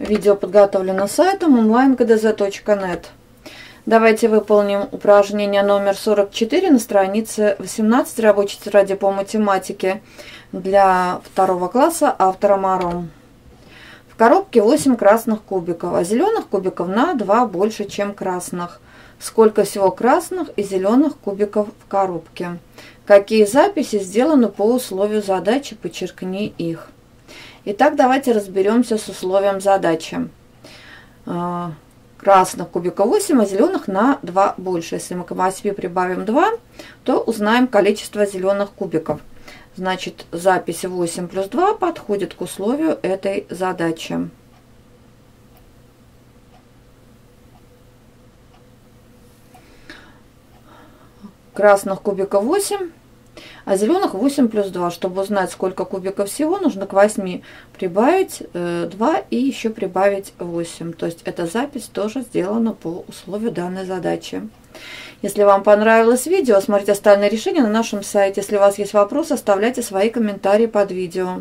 Видео подготовлено сайтом онлайн-гдз.net. Давайте выполним упражнение номер 44 на странице 18 рабочей тетради по математике для 2 класса автора Моро. В коробке 8 красных кубиков, а зеленых кубиков на 2 больше, чем красных. Сколько всего красных и зеленых кубиков в коробке? Какие записи сделаны по условию задачи? Подчеркни их. Итак, давайте разберемся с условием задачи. Красных кубиков 8, а зеленых на 2 больше. Если мы к массе прибавим 2, то узнаем количество зеленых кубиков. Значит, запись 8 плюс 2 подходит к условию этой задачи. Красных кубиков 8. А зеленых 8 плюс 2. Чтобы узнать, сколько кубиков всего, нужно к 8 прибавить 2 и еще прибавить 8. То есть эта запись тоже сделана по условию данной задачи. Если вам понравилось видео, смотрите остальные решения на нашем сайте. Если у вас есть вопросы, оставляйте свои комментарии под видео.